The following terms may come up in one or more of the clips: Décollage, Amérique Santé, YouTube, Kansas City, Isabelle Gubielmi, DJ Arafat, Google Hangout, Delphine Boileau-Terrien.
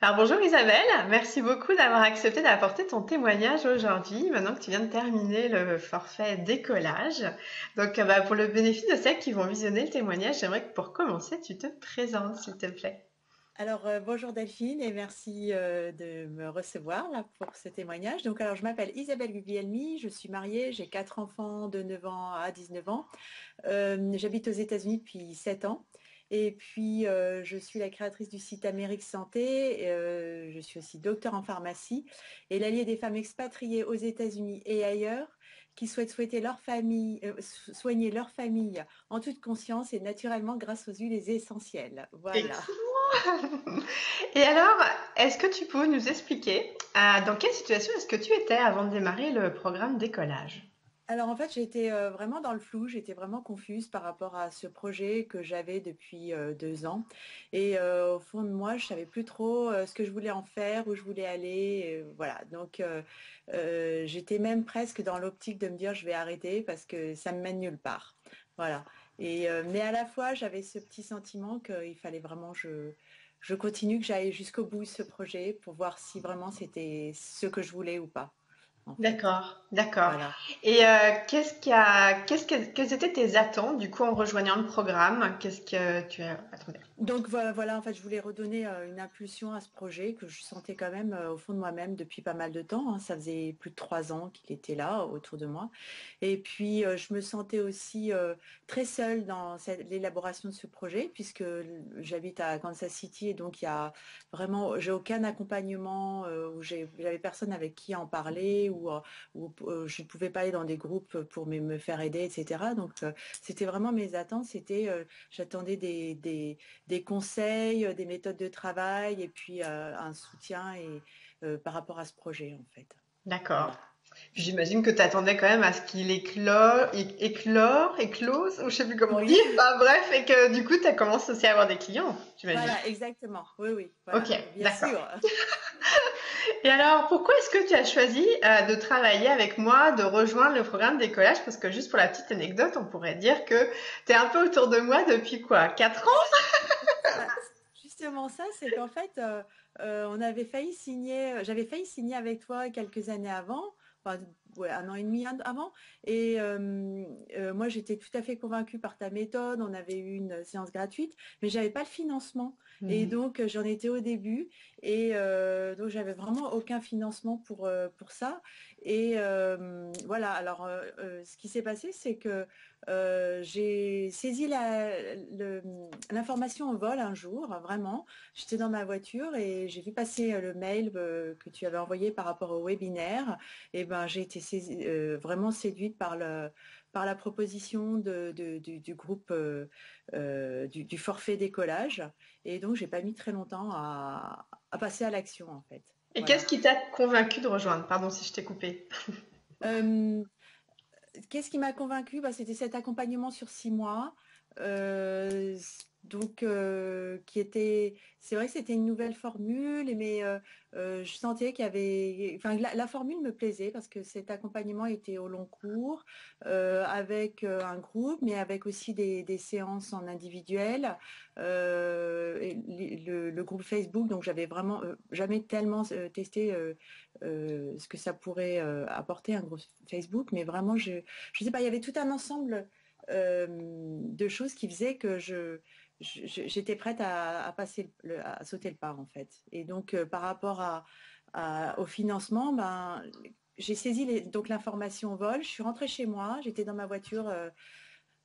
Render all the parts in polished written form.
Alors bonjour Isabelle, merci beaucoup d'avoir accepté d'apporter ton témoignage aujourd'hui, maintenant que tu viens de terminer le forfait décollage. Donc pour le bénéfice de celles qui vont visionner le témoignage, j'aimerais que pour commencer, tu te présentes s'il te plaît. Alors bonjour Delphine et merci de me recevoir là, pour ce témoignage. Donc alors je m'appelle Isabelle Gubielmi, je suis mariée, j'ai 4 enfants de 9 ans à 19 ans. J'habite aux États-Unis depuis 7 ans. Et puis, je suis la créatrice du site Amérique Santé, je suis aussi docteur en pharmacie et l'alliée des femmes expatriées aux États-Unis et ailleurs qui souhaitent soigner leur famille en toute conscience et naturellement grâce aux huiles essentielles. Voilà. Et alors, est-ce que tu peux nous expliquer dans quelle situation est-ce que tu étais avant de démarrer le programme Décollage ? Alors en fait, j'étais vraiment dans le flou, j'étais vraiment confuse par rapport à ce projet que j'avais depuis 2 ans. Et au fond de moi, je ne savais plus trop ce que je voulais en faire, où je voulais aller. Voilà, donc j'étais même presque dans l'optique de me dire je vais arrêter parce que ça me mène nulle part. Voilà. Et, mais à la fois, j'avais ce petit sentiment qu'il fallait vraiment je continue, que j'aille jusqu'au bout de ce projet pour voir si vraiment c'était ce que je voulais ou pas. D'accord, d'accord. Voilà. Et quelles étaient tes attentes du coup en rejoignant le programme? Qu'est-ce que tu as attendu? Donc voilà, en fait, je voulais redonner une impulsion à ce projet que je sentais quand même au fond de moi-même depuis pas mal de temps. Hein. Ça faisait plus de 3 ans qu'il était là autour de moi. Et puis je me sentais aussi très seule dans l'élaboration de ce projet puisque j'habite à Kansas City et donc il y a vraiment, j'ai aucun accompagnement où j'avais personne avec qui en parler. Où je ne pouvais pas aller dans des groupes pour me faire aider, etc. Donc, c'était vraiment mes attentes. C'était, j'attendais des conseils, des méthodes de travail et puis un soutien et, par rapport à ce projet, en fait. D'accord. Voilà. J'imagine que tu attendais quand même à ce qu'il éclose, ou je sais plus comment on dit, enfin, bref, et que du coup, tu as commencé aussi à avoir des clients, j'imagine. Voilà, exactement, oui, oui. Voilà. Ok, d'accord. Et alors, pourquoi est-ce que tu as choisi de travailler avec moi, de rejoindre le programme Décollage? Parce que juste pour la petite anecdote, on pourrait dire que tu es un peu autour de moi depuis quoi, 4 ans? Justement ça, c'est qu'en fait, j'avais failli signer avec toi quelques années avant. Enfin, ouais, 1 an et demi avant et moi j'étais tout à fait convaincue par ta méthode, on avait eu une séance gratuite mais j'avais pas le financement et donc j'en étais au début et donc j'avais vraiment aucun financement pour ça et voilà alors ce qui s'est passé c'est que j'ai saisi l'information au vol un jour, vraiment. J'étais dans ma voiture et j'ai vu passer le mail que tu avais envoyé par rapport au webinaire. Et ben, j'ai été vraiment séduite par la proposition du groupe du forfait décollage. Et donc, j'ai pas mis très longtemps à passer à l'action, en fait. Et voilà. Qu'est-ce qui t'a convaincue de rejoindre? Pardon si je t'ai coupé. Qu'est-ce qui m'a convaincue? Bah, c'était cet accompagnement sur 6 mois, donc qui était, c'est vrai que c'était une nouvelle formule, mais je sentais qu'il y avait, enfin la formule me plaisait parce que cet accompagnement était au long cours, avec un groupe, mais avec aussi des séances en individuel. Et le groupe Facebook, donc j'avais vraiment jamais tellement testé ce que ça pourrait apporter un groupe Facebook, mais vraiment je sais pas, il y avait tout un ensemble de choses qui faisaient que j'étais prête à sauter le pas en fait. Et donc par rapport au financement, ben, j'ai saisi donc l'information au vol, je suis rentrée chez moi, j'étais dans ma voiture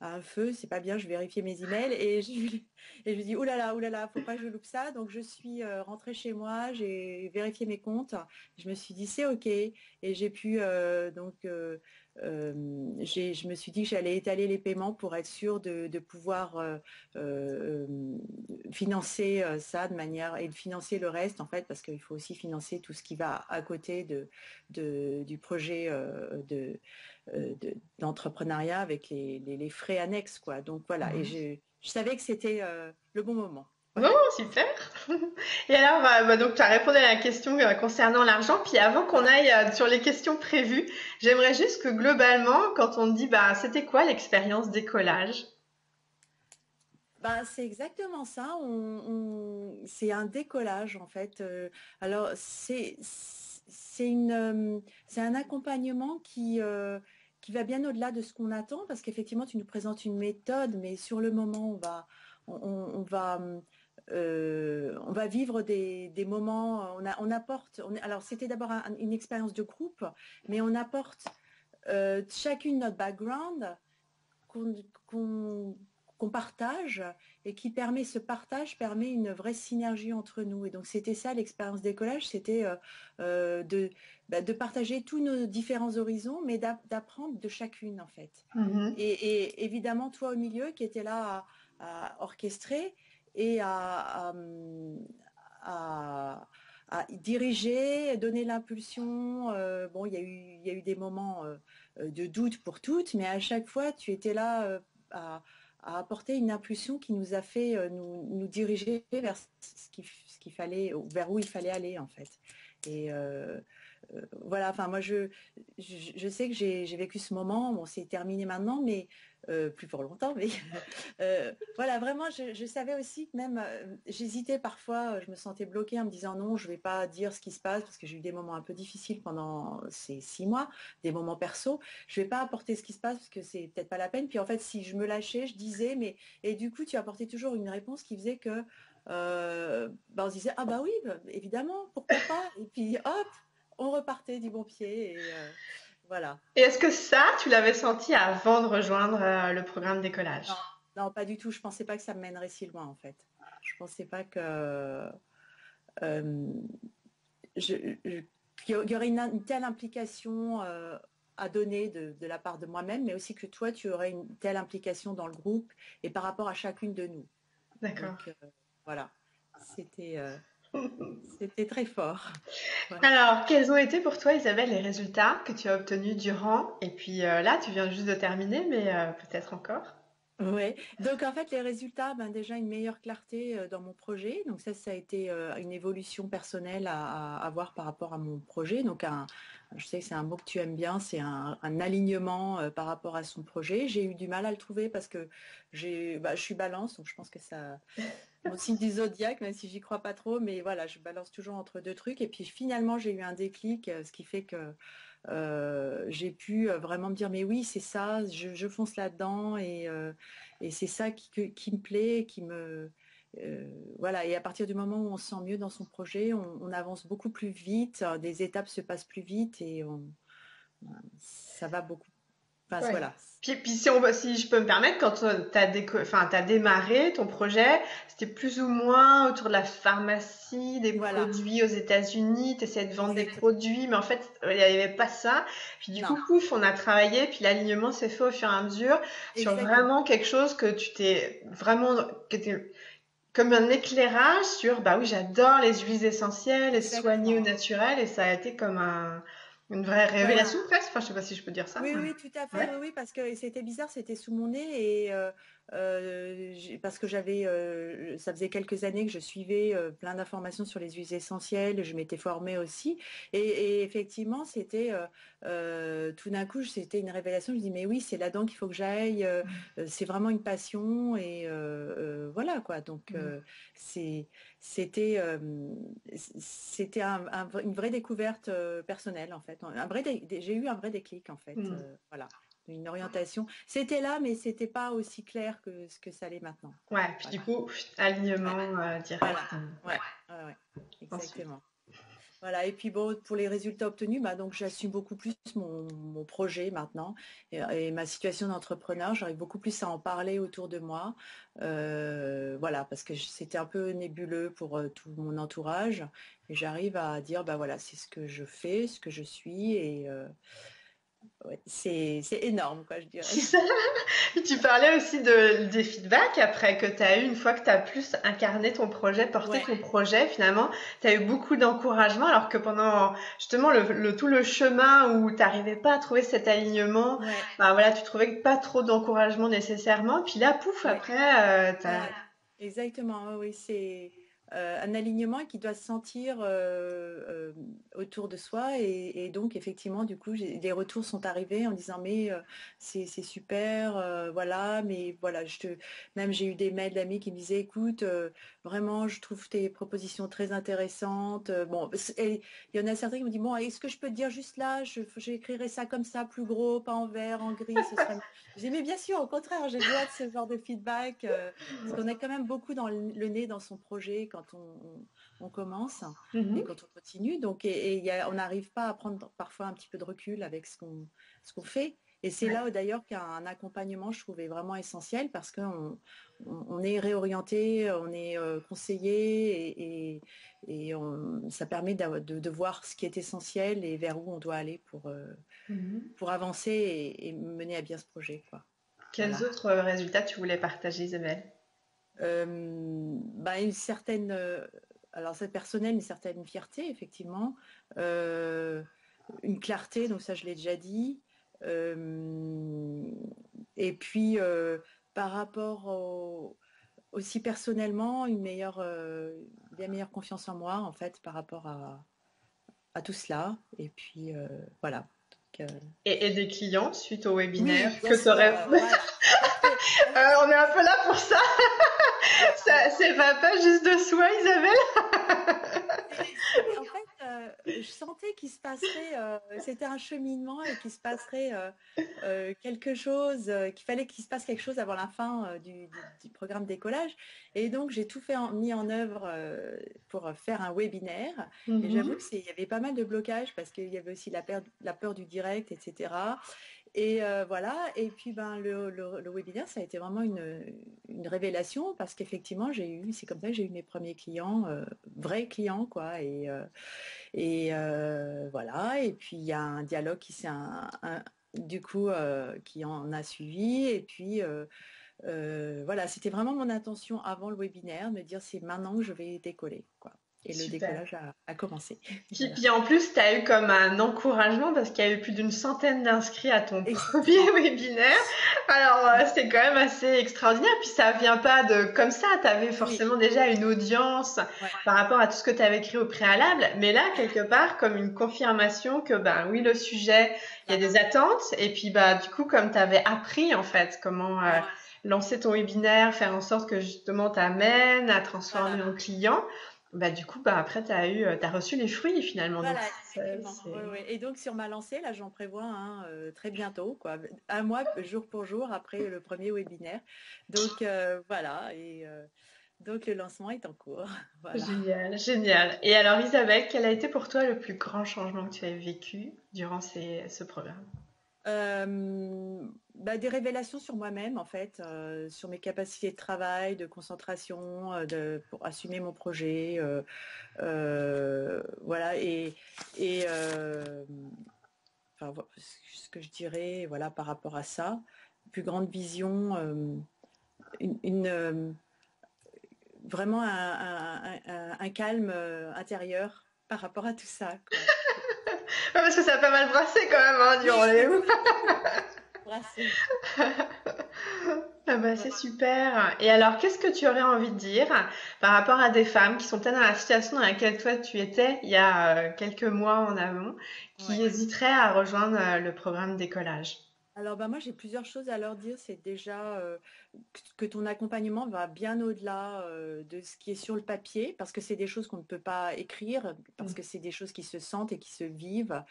à un feu, c'est pas bien, je vérifiais mes emails et je me dis oulala, faut pas que je loupe ça. Donc je suis rentrée chez moi, j'ai vérifié mes comptes, je me suis dit c'est ok et j'ai pu je me suis dit que j'allais étaler les paiements pour être sûre de pouvoir financer ça de manière et de financer le reste en fait parce qu'il faut aussi financer tout ce qui va à côté du projet d'entrepreneuriat avec les frais annexes quoi. Donc voilà, et je savais que c'était le bon moment. Voilà. Oh, super. Et alors, donc tu as répondu à la question concernant l'argent. Puis avant qu'on aille sur les questions prévues, j'aimerais juste que globalement, quand on dit, bah, c'était quoi l'expérience décollage? Ben, c'est exactement ça, c'est un décollage en fait. Alors c'est un accompagnement qui va bien au-delà de ce qu'on attend, parce qu'effectivement tu nous présentes une méthode, mais sur le moment on va vivre des moments, alors c'était d'abord une expérience de groupe, mais on apporte chacune notre background qu'on partage, et qui permet, ce partage permet une vraie synergie entre nous. Et donc c'était ça l'expérience décollage, c'était de partager tous nos différents horizons, mais d'apprendre de chacune en fait. Mm-hmm. Et évidemment toi au milieu qui était là à orchestrer et à diriger, donner l'impulsion. Bon, il y a eu des moments de doute pour toutes, mais à chaque fois tu étais là à apporter une impulsion qui nous a fait nous diriger vers ce qu'il fallait, vers où il fallait aller en fait. Et voilà, enfin moi je sais que j'ai vécu ce moment, bon c'est terminé maintenant, mais plus pour longtemps, mais voilà, vraiment je savais aussi que même j'hésitais parfois, je me sentais bloquée en me disant non, je ne vais pas dire ce qui se passe, parce que j'ai eu des moments un peu difficiles pendant ces 6 mois, des moments perso, je ne vais pas apporter ce qui se passe parce que c'est peut-être pas la peine. Puis en fait si je me lâchais, je disais, mais et du coup tu apportais toujours une réponse qui faisait que bah on se disait ah bah oui, bah, évidemment, pourquoi pas, et puis hop, on repartait du bon pied. Et voilà. Et est-ce que ça, tu l'avais senti avant de rejoindre le programme Décollage? Non, non, pas du tout. Je ne pensais pas que ça me mènerait si loin, en fait. Je ne pensais pas que qu'il y aurait une telle implication à donner de la part de moi-même, mais aussi que toi, tu aurais une telle implication dans le groupe et par rapport à chacune de nous. D'accord. Donc, voilà. C'était... C'était très fort. Ouais. Alors, quels ont été pour toi, Isabelle, les résultats que tu as obtenus durant? Et puis là, tu viens juste de terminer, mais peut-être encore. Oui, donc en fait, les résultats, ben, déjà une meilleure clarté dans mon projet. Donc ça a été une évolution personnelle à avoir par rapport à mon projet. Donc je sais que c'est un mot que tu aimes bien, c'est un alignement par rapport à son projet. J'ai eu du mal à le trouver parce que je suis balance, donc je pense que ça... Mon signe du zodiaque, même si j'y crois pas trop, mais voilà, je balance toujours entre deux trucs. Et puis finalement, j'ai eu un déclic, ce qui fait que j'ai pu vraiment me dire, mais oui, c'est ça, je fonce là-dedans, et c'est ça qui me plaît, qui me... voilà, et à partir du moment où on se sent mieux dans son projet, on avance beaucoup plus vite, des étapes se passent plus vite, et ça va beaucoup. Enfin, ouais. Voilà. Puis si je peux me permettre, quand tu as démarré ton projet, c'était plus ou moins autour de la pharmacie, des voilà. produits aux États-Unis, tu essayais de vendre des produits, mais en fait, il n'y avait pas ça. Puis du coup, pouf, on a travaillé, puis l'alignement s'est fait au fur et à mesure. Exactement. Sur vraiment quelque chose que tu t'es vraiment... comme un éclairage sur, bah oui, j'adore les huiles essentielles, les soigner au naturel, et ça a été comme un... Une vraie révélation presque, enfin, je ne sais pas si je peux dire ça. Oui, oui, tout à fait, ouais. Oui, parce que c'était bizarre, c'était sous mon nez, et parce que ça faisait quelques années que je suivais plein d'informations sur les huiles essentielles, je m'étais formée aussi, et effectivement, c'était tout d'un coup, c'était une révélation, je me dis, mais oui, c'est là-dedans qu'il faut que j'aille, c'est vraiment une passion, et voilà, quoi, donc c'était une vraie découverte personnelle, en fait. J'ai eu un vrai déclic, en fait. Voilà, une orientation. C'était là, mais c'était pas aussi clair que ce que ça l'est maintenant. Ouais, voilà. Puis du coup, alignement direct. Voilà. Ouais, exactement. Ensuite. Voilà, et puis bon, pour les résultats obtenus, bah, donc j'assume beaucoup plus mon projet maintenant, et ma situation d'entrepreneur, j'arrive beaucoup plus à en parler autour de moi, voilà, parce que c'était un peu nébuleux pour tout mon entourage, et j'arrive à dire, bah voilà, c'est ce que je fais, ce que je suis, et... Ouais, c'est énorme, quoi, je dirais. Tu parlais aussi des feedbacks après que tu as eu, une fois que tu as plus incarné ton projet, porté ton projet, finalement, tu as eu beaucoup d'encouragement, alors que pendant justement tout le chemin où tu n'arrivais pas à trouver cet alignement, bah, voilà, tu ne trouvais pas trop d'encouragement nécessairement, puis là, pouf, après, tu as... Exactement, oui, c'est... un alignement qui doit se sentir autour de soi. Et donc, effectivement, du coup, les retours sont arrivés en disant « mais c'est super, voilà, mais voilà, même j'ai eu des mails d'amis qui me disaient « écoute, vraiment, je trouve tes propositions très intéressantes. » Bon, il y en a certains qui me disent « bon, est-ce que je peux te dire juste là, j'écrirai ça comme ça, plus gros, pas en vert, en gris, ce serait... » Je dis « mais bien sûr, au contraire, j'ai hâte de ce genre de feedback. » Parce qu'on est quand même beaucoup dans le nez dans son projet quand on commence et quand on continue. Donc, on n'arrive pas à prendre parfois un petit peu de recul avec ce qu'on fait. Et c'est là d'ailleurs qu'un accompagnement, je trouvais vraiment essentiel, parce qu'on est réorienté, on est conseillé, et ça permet de voir ce qui est essentiel et vers où on doit aller pour avancer et mener à bien ce projet, quoi. Quels autres résultats tu voulais partager, Isabelle? Une certaine, alors c'est personnel, une certaine fierté, effectivement, une clarté, donc ça je l'ai déjà dit, et puis par rapport aussi personnellement, une bien meilleure confiance en moi, en fait, par rapport à tout cela, et puis voilà. Et des clients suite au webinaire, oui, que tu aurais... on est un peu là pour ça. Ça s'évapore pas juste de soi, Isabelle. En fait, je sentais qu'il se passerait, c'était un cheminement et qu'il se passerait quelque chose, qu'il fallait qu'il se passe quelque chose avant la fin du programme Décollage. Et donc, j'ai tout mis en œuvre pour faire un webinaire. Et j'avoue qu'il y avait pas mal de blocages, parce qu'il y avait aussi la peur du direct, etc. Et voilà, et puis le webinaire, ça a été vraiment une révélation, parce qu'effectivement, c'est comme ça que j'ai eu mes premiers clients, vrais clients, quoi. Et voilà, et puis il y a un dialogue qui s'est qui en a suivi, et puis voilà, c'était vraiment mon intention avant le webinaire, me dire c'est maintenant que je vais décoller, quoi. Et le décollage a commencé. Puis en plus, tu as eu comme un encouragement, parce qu'il y a eu plus d'une centaine d'inscrits à ton premier webinaire. Alors, c'est quand même assez extraordinaire. Puis ça ne vient pas de comme ça. Tu avais forcément déjà une audience par rapport à tout ce que tu avais écrit au préalable. Mais là, quelque part, comme une confirmation que, oui, le sujet, il y a des attentes. Et puis, du coup, comme tu avais appris, en fait, comment... lancer ton webinaire, faire en sorte que justement t'amènes à transformer en client, du coup après t'as reçu les fruits finalement. Voilà, donc, et donc sur ma lancée là, j'en prévois un très bientôt, quoi, un mois jour pour jour après le premier webinaire, donc voilà, et donc le lancement est en cours, voilà. Génial. Et alors Isabelle, quel a été pour toi le plus grand changement que tu as vécu durant ce programme? Des révélations sur moi-même, en fait, sur mes capacités de travail, de concentration, pour assumer mon projet, voilà, ce que je dirais, voilà, par rapport à ça, plus grande vision, vraiment un calme intérieur par rapport à tout ça, quoi. Ouais, parce que ça a pas mal brassé quand même, hein, durant les roues. C'est super. Et alors, qu'est-ce que tu aurais envie de dire par rapport à des femmes qui sont peut-être dans la situation dans laquelle toi tu étais il y a quelques mois en avant, qui hésiteraient à rejoindre le programme Décollage? Alors moi j'ai plusieurs choses à leur dire. C'est déjà que ton accompagnement va bien au-delà de ce qui est sur le papier, parce que c'est des choses qu'on ne peut pas écrire, parce que c'est des choses qui se sentent et qui se vivent.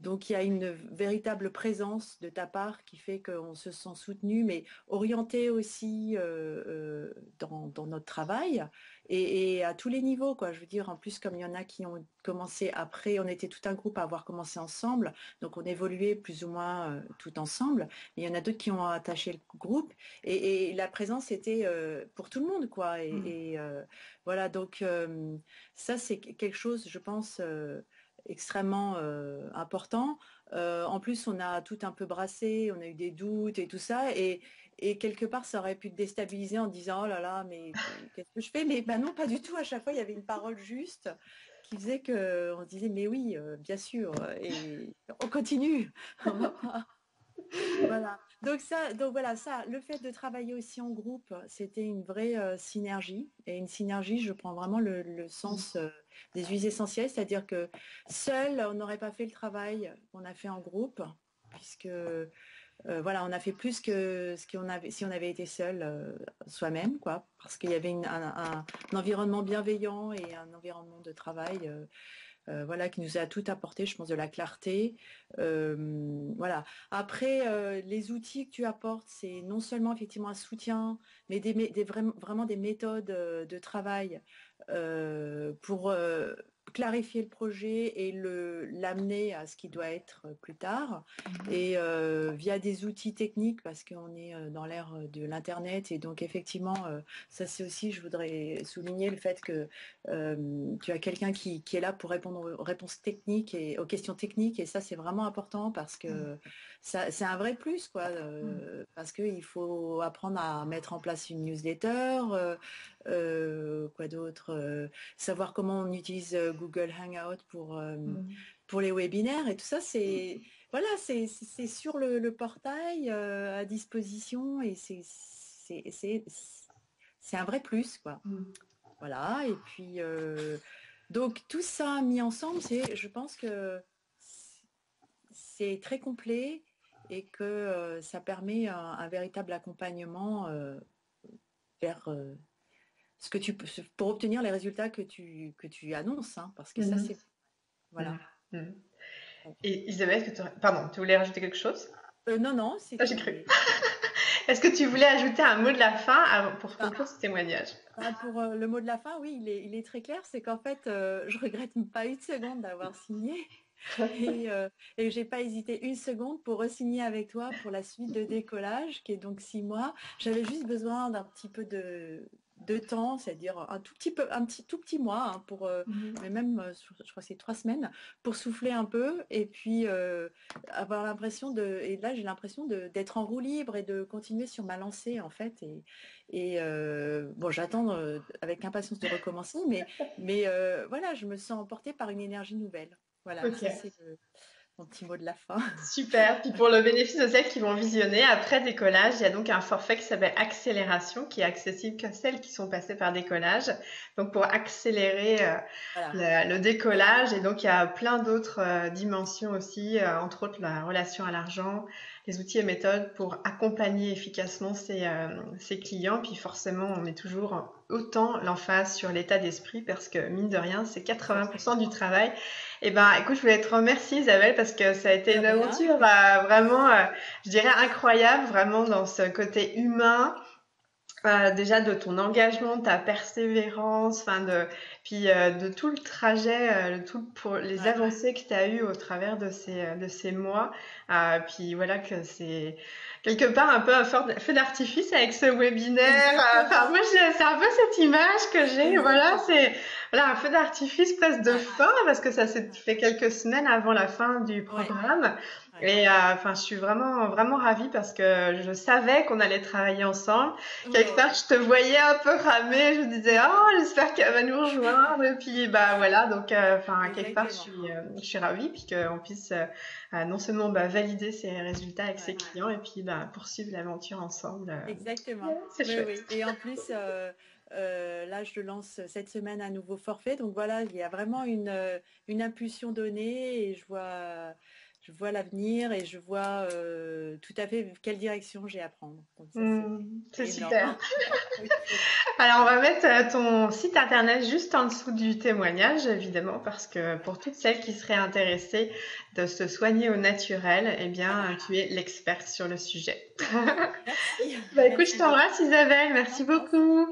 Donc il y a une véritable présence de ta part qui fait qu'on se sent soutenu, mais orienté aussi dans notre travail. Et à tous les niveaux, quoi. Je veux dire, en plus, comme il y en a qui ont commencé après, on était tout un groupe à avoir commencé ensemble, donc on évoluait plus ou moins tout ensemble. Il y en a d'autres qui ont attaché le groupe, et la présence était pour tout le monde, quoi. Voilà, donc ça, c'est quelque chose, je pense, extrêmement important. En plus, on a tout un peu brassé, on a eu des doutes et tout ça, et quelque part, ça aurait pu te déstabiliser en disant « oh là là, mais qu'est-ce que je fais ?» Mais non, pas du tout. À chaque fois, il y avait une parole juste qui faisait qu'on disait « mais oui, bien sûr, et on continue. » Voilà. Donc voilà, ça, le fait de travailler aussi en groupe, c'était une vraie synergie. Et une synergie, je prends vraiment le sens des huiles essentielles, c'est-à-dire que seul, on n'aurait pas fait le travail qu'on a fait en groupe, puisque voilà, on a fait plus que ce qu'on avait si on avait été seul soi-même, quoi, parce qu'il y avait un environnement bienveillant et un environnement de travail voilà, qui nous a tout apporté, je pense, de la clarté. Voilà. Après, les outils que tu apportes, c'est non seulement effectivement un soutien, mais vraiment des méthodes de travail pour clarifier le projet et l'amener à ce qui doit être plus tard. Et via des outils techniques, parce qu'on est dans l'ère de l'Internet. Et donc, effectivement, ça c'est aussi, je voudrais souligner le fait que tu as quelqu'un qui est là pour répondre aux réponses techniques et aux questions techniques. Et ça, c'est vraiment important parce que c'est un vrai plus, quoi. Parce qu'il faut apprendre à mettre en place une newsletter, quoi d'autre, savoir comment on utilise Google Hangout pour les webinaires et tout ça, c'est voilà, c'est sur le portail à disposition et c'est un vrai plus, quoi. Voilà, et puis donc tout ça mis ensemble, c'est, je pense que c'est très complet et que ça permet un véritable accompagnement vers ce que tu peux, pour obtenir les résultats que tu annonces, hein, parce que ça c'est voilà. Et Isabelle, pardon, tu voulais rajouter quelque chose? Non, c'est. Ah, j'ai cru. Est-ce que tu voulais ajouter un mot de la fin pour conclure ce témoignage? Pour le mot de la fin, oui, il est très clair, c'est qu'en fait, je regrette pas une seconde d'avoir signé. Et j'ai pas hésité une seconde pour re-signer avec toi pour la suite de décollage, qui est donc 6 mois. J'avais juste besoin d'un petit peu de temps, c'est-à-dire un tout petit mois, hein, pour mais même je crois que c'est 3 semaines pour souffler un peu et puis avoir l'impression et là j'ai l'impression d'être en roue libre et de continuer sur ma lancée, en fait, et bon, j'attends avec impatience de recommencer, mais voilà, je me sens emportée par une énergie nouvelle. Voilà, okay. Ça c'est mon petit mot de la fin. Super. Puis pour le bénéfice de celles qui vont visionner, après décollage, il y a donc un forfait qui s'appelle Accélération, qui est accessible que celles qui sont passées par décollage. Donc pour accélérer voilà, le décollage, et donc il y a plein d'autres dimensions aussi, entre autres la relation à l'argent, les outils et méthodes pour accompagner efficacement ses clients. Puis forcément, on met toujours autant l'emphase sur l'état d'esprit, parce que mine de rien, c'est 80% du travail. Et ben, écoute, je voulais te remercier, Isabelle, parce que ça a été une aventure vraiment, je dirais, incroyable, vraiment dans ce côté humain. Déjà de ton engagement, ta persévérance, de tout le trajet, pour les avancées que tu as eues au travers de ces mois. Puis voilà, que c'est quelque part un peu un feu d'artifice avec ce webinaire. Enfin, moi, c'est un peu cette image que j'ai. Voilà, c'est un feu d'artifice presque de fin, parce que ça s'est fait quelques semaines avant la fin du programme. Et je suis vraiment, vraiment ravie, parce que je savais qu'on allait travailler ensemble. Quelque part, je te voyais un peu ramer. Je me disais, oh, j'espère qu'elle va nous rejoindre. Et puis, voilà. Donc, quelque part, je suis ravie. Puis qu'on puisse non seulement valider ses résultats avec ses clients, et puis poursuivre l'aventure ensemble. Exactement. C'est chouette. Oui. Et en plus... là, je lance cette semaine un nouveau forfait. Donc voilà, il y a vraiment une impulsion donnée, et je vois l'avenir, et je vois tout à fait quelle direction j'ai à prendre. C'est super. Alors, on va mettre ton site internet juste en dessous du témoignage, évidemment, parce que pour toutes celles qui seraient intéressées de se soigner au naturel, eh bien, tu es l'experte sur le sujet. Merci. Écoute, je t'embrasse, Isabelle. Merci beaucoup.